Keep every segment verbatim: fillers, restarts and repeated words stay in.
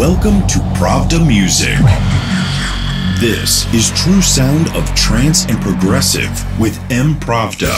Welcome to Pravda Music. This is true sound of trance and progressive with M.Pravda.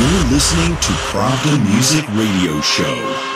You're listening to Pravda Music Radio Show.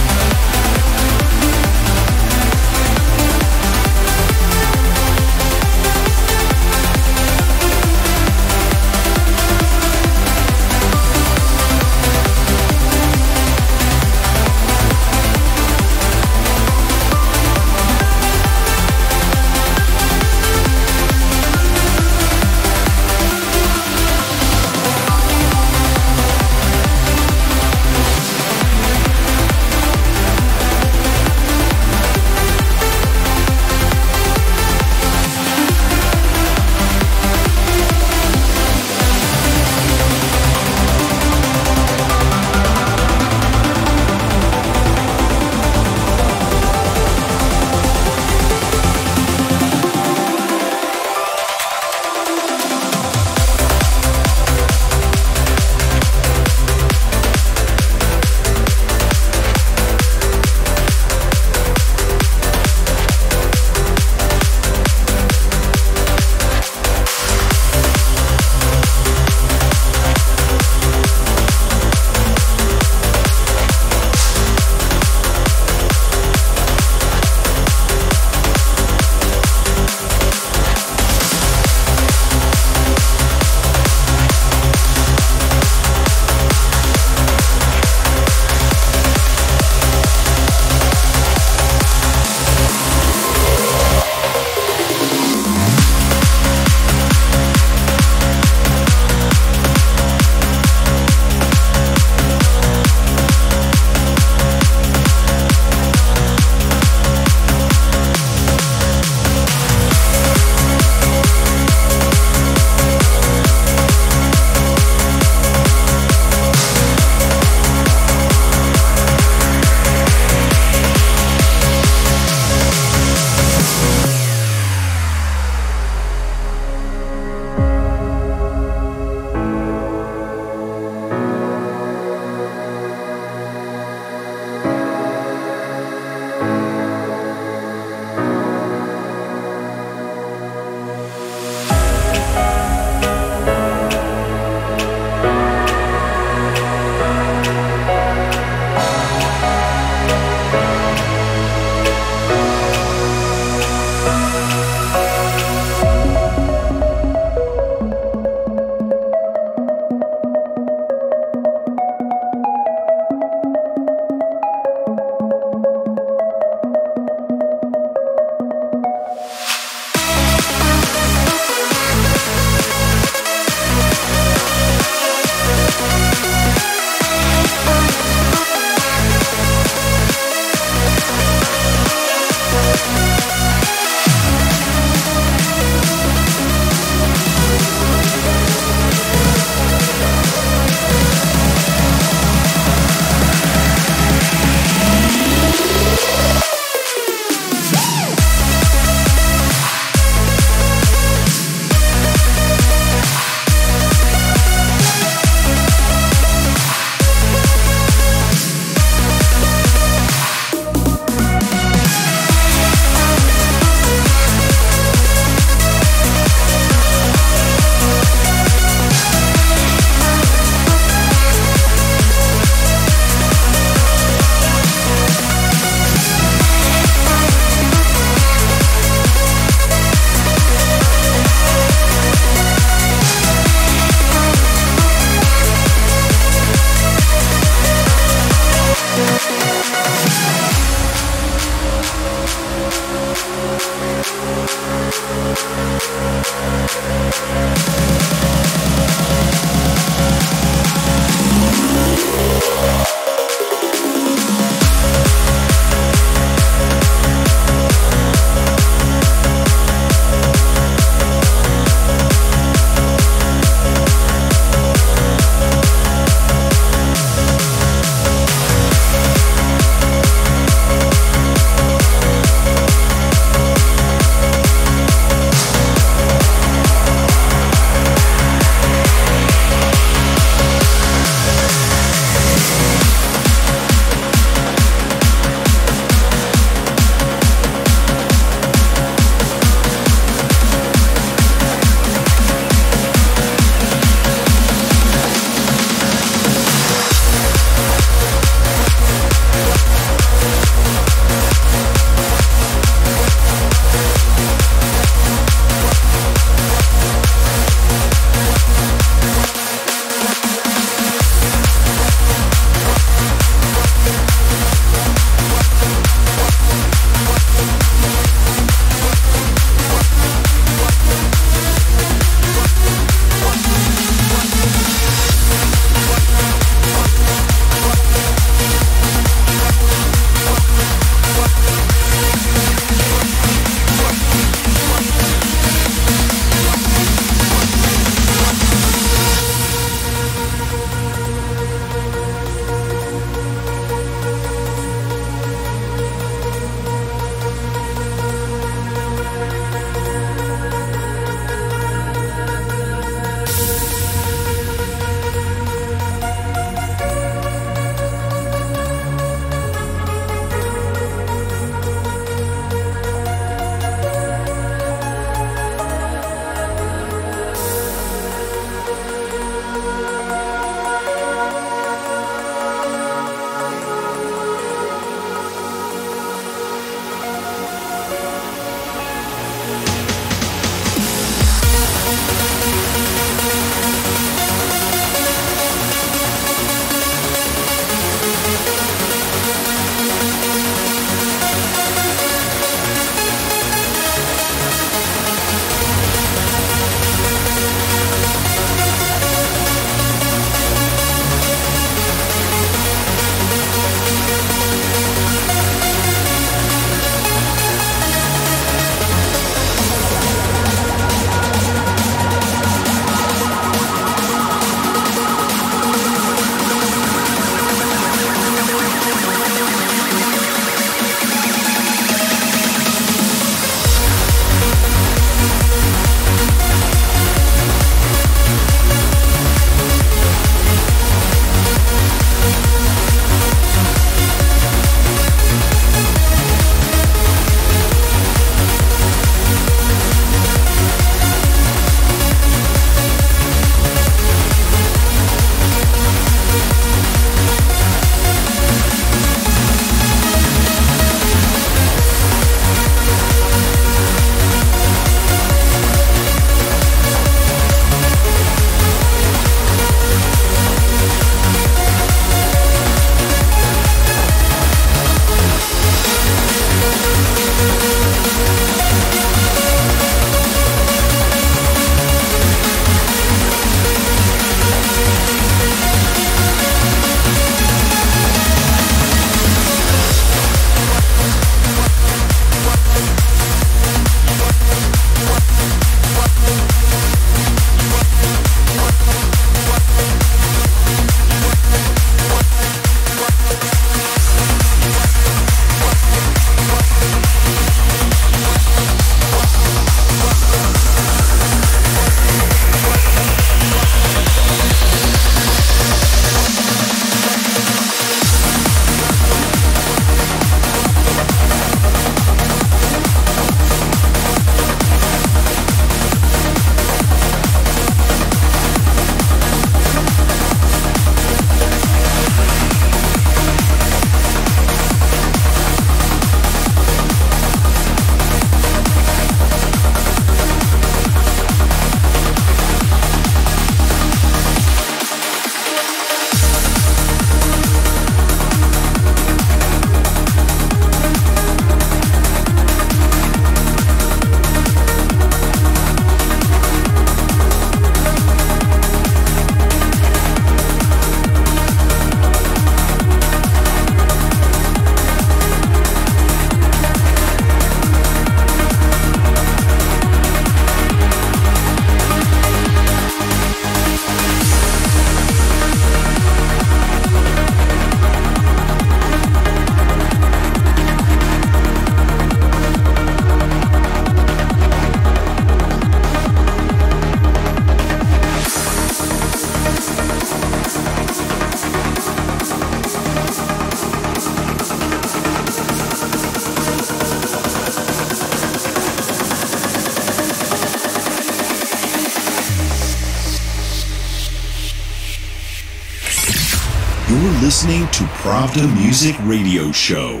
listening to Pravda Music Radio Show.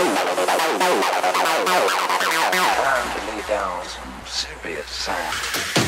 Time to lay down some serious sound.